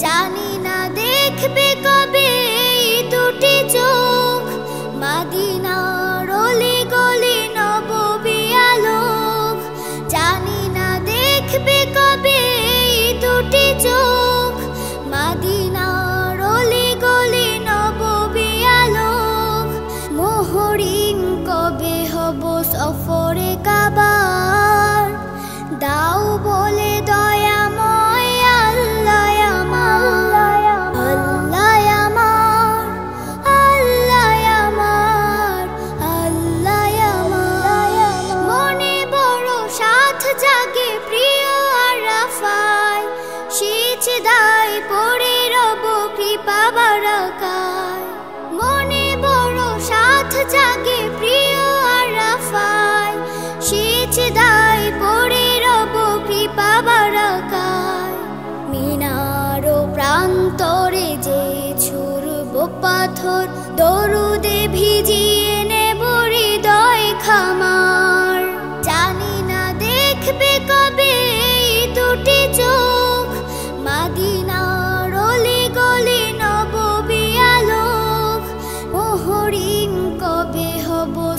जानी ना देखबे कबे दुटी चोख मदीना रोली गली नबी आलोक जानी ना देखबे कबे दुटी चोख मदीना रोली गली नबी आलोक मोहरिन कबे हबो सफरे काबार दाओ बोले मने बड़ो साथ जागे प्रिय आराफाय सेच दाय पड़े रब कृपा बरकाय मिनारो प्रान्तरे जे छुड़ब पाथर दरुदे भिजिए नेब हृदय खामार जानी ना देखबे कबे दुटी चोख मदीना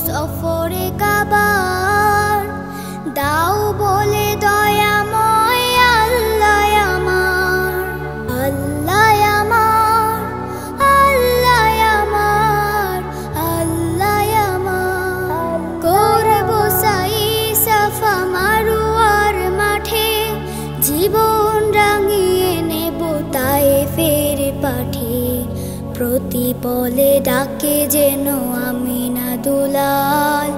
सफरे काबार दाओ बोले दयामय अल्लाह आमार अल्लाह आमार अल्लाह आमार करबो साई साफा मारुआर माठे जीवन रंगिए नेबो ताएफेर पाठे प्रति पले डाके जेनो आमिना दुलाल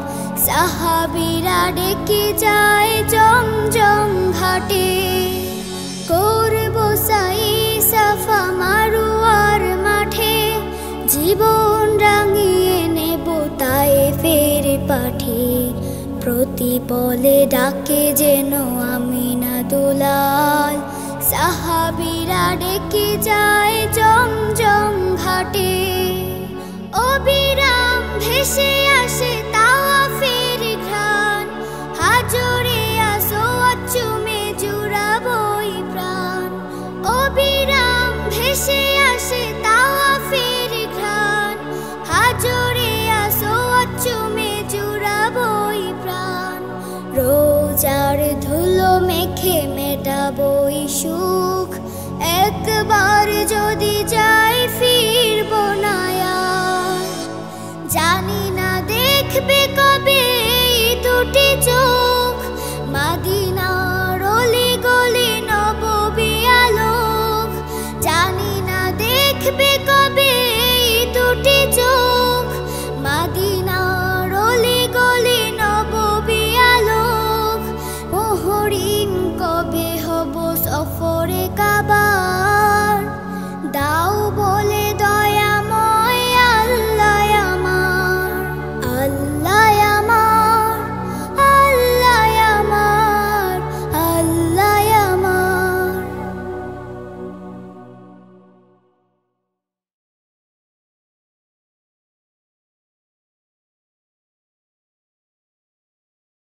साहाबीरा डेके जाए जम जम घाटे करबो साई साफा मारुआर माठे जीवन रंगिए नेबो ताएफेर पाठे प्रति पले डाके जेनो आमिना दुलाल साहाबीरा डेके जाए जम जम घाटे अबिराम भेसे आसे तावाफेर घ्राण हाजरे असोयात चुमे जुड़ाबोई प्राण अबिराम भेसे आसे तावाफेर घ्राण हाजरे असोयात चुमे जुड़ाबोई प्राण रोजार धुलो मेखे मेटाबोई सुख एक बार जदि जाई फिरबो ना जानी ना देखबे कबे दुटी चोख।